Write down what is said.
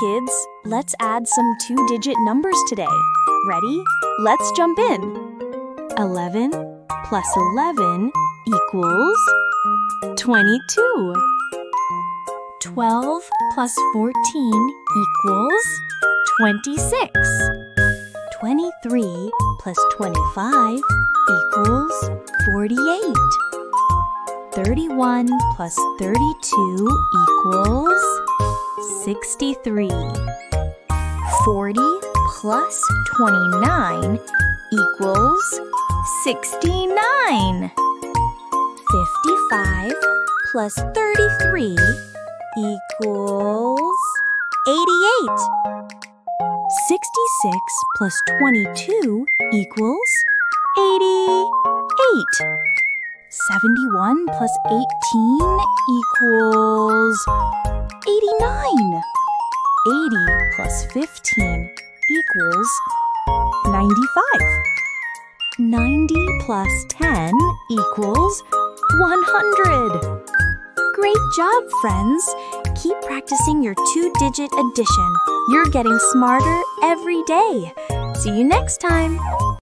kids, let's add some two-digit numbers today. Ready? Let's jump in. 11 plus 11 equals 22. 12 plus 14 equals 26. 23 plus 25 equals 48. 31 plus 32 equals 63. 40 plus 29 equals 69. 55 plus 33 equals 88. 66 plus 22 equals 88. 71 plus 18 equals 89. 80 plus 15 equals 95. 90 plus 10 equals 100. Great job, friends! Keep practicing your two-digit addition. You're getting smarter every day. See you next time!